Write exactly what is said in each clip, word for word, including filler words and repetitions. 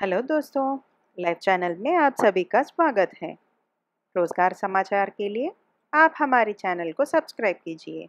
Hello दोस्तों, live channel में आप सभी का स्वागत है। रोजगार समाचार के लिए आप हमारे चैनल को सब्सक्राइब कीजिए।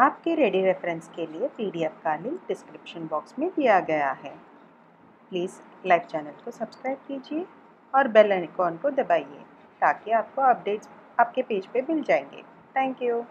आपके रेडी रेफरेंस के लिए पीडीएफ का लिंक डिस्क्रिप्शन बॉक्स में दिया गया है। प्लीज़ लाइव चैनल को सब्सक्राइब कीजिए और बेल आइकॉन को दबाइए ताकि आपको अपडेट्स आपके पेज पे मिल जाएंगे। Thank you.